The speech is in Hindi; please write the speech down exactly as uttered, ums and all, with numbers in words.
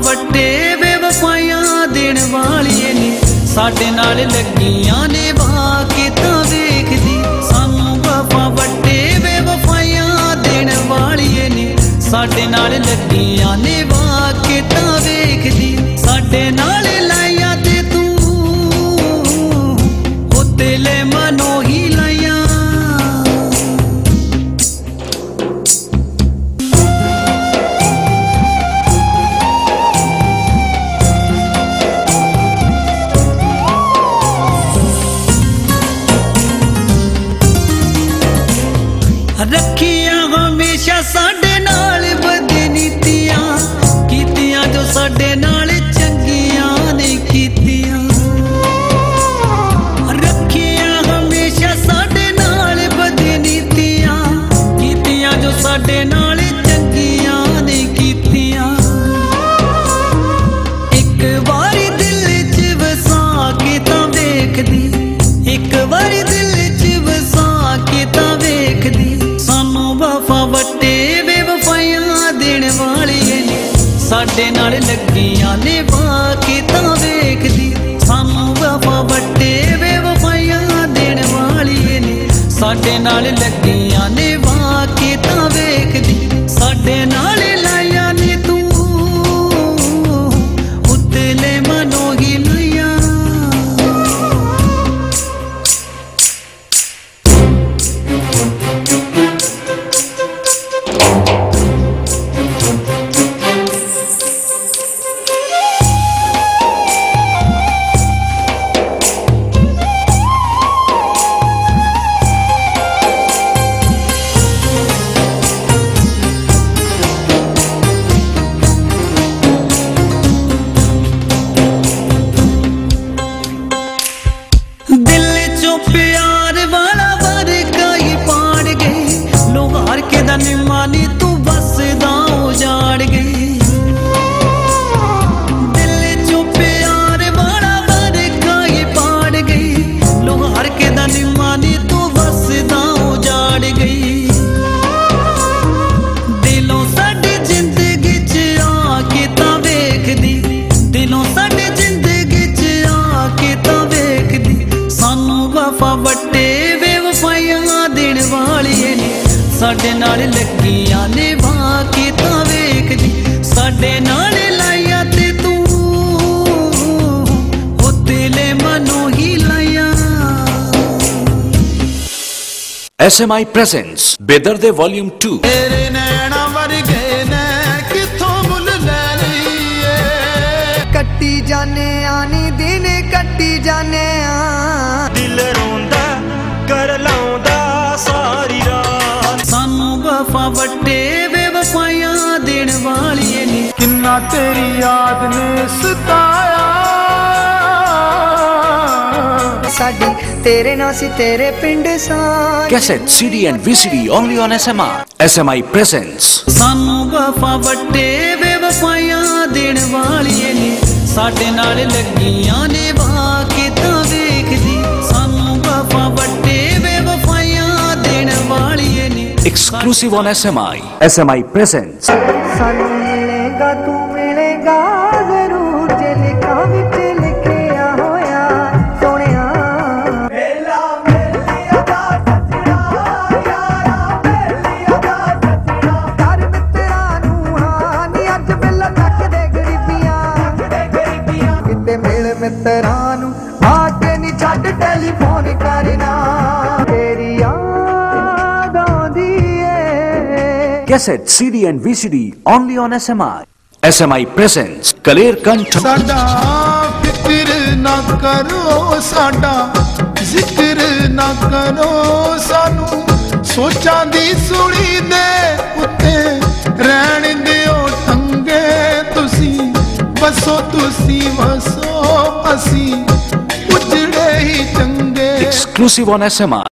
वटे बेवफाइयां देन वालिए ने साडे नाल लगियां ने बाके तां वेखदी सानू वफा वटे बेवफाइयां देन वालिए ने साडे नाल लगियां ने बाके तां वेखदी साडे नाल लाइयां ते तू ओ तेले मनो ही लाइयां रखिया हमेशा साडे नाल बदनीतियां कीतियां जो साडे नाल चंगियां ने कीतियां रखिया हमेशा साडे नाल बदनीतियां कीतियां जो साडे नाल चंगियां ने कीतियां एक बारी दिल च वसा के तां देखदी एक बारी दिल च वसा के तां देखदी वटे बेवफाइयां देने वालिए ने साडे नाल लगियां ने बाकी तां वेखदी सानू वफा वटे बेवफाइयां देने वालिए ने साडे नाल लगियां ने बाकी तां वेखदी साडे नाल लाइयां ने तू उत्तले मनो ही लाइयां साडे नाल लगियां ने बाकी तां वेखदी साडे नाल लाइयां ते तू ओ तेले मनो ही लाइयां। एस एम आई presents बेदर दे वॉल्यूम टू। तेरे नैना वर्गे ने किथों मुल ले लईए कट्टी जाने आनी दिन कट्टी जाने आ दिल रोंदा कर लाउंदा सारी रात वफा वटे बेवफाइयां देन वालिए ने किन्ना तेरी याद ने सताया साडी तेरे नाल सी तेरे पिंड सारी cassette CD and VCD only on S M I S M I presents सानू वफा वटे बेवफाइयां देन वालिए ने साडे नाल लगियां ने बाकी तां वेखदी सानू वफा वटे बेवफाइयां देन वालिए ने Exclusive on S M I. S M I presents. सानू मिलेगा तू मिलेगा जरूर लिखा विच लिखिया होया सोनिया मेला मेलिया दा सजना यारा मेलिया दा सजना कर मित्रा नू हानी अज मिल तक दे गरीबियां तक दे गरीबियां किते मिल मित्रा नू आके नी छड टेलीफोन करना तेरी Cassette, C D and V C D only on S M I. S M I presents Kalir Kanchan. Sada fikr na karo sada zikr na karo sanu sochan di suri de utte rehn deo tange tusi vaso tusi vaso asi ujde hi change. Exclusive on S M I.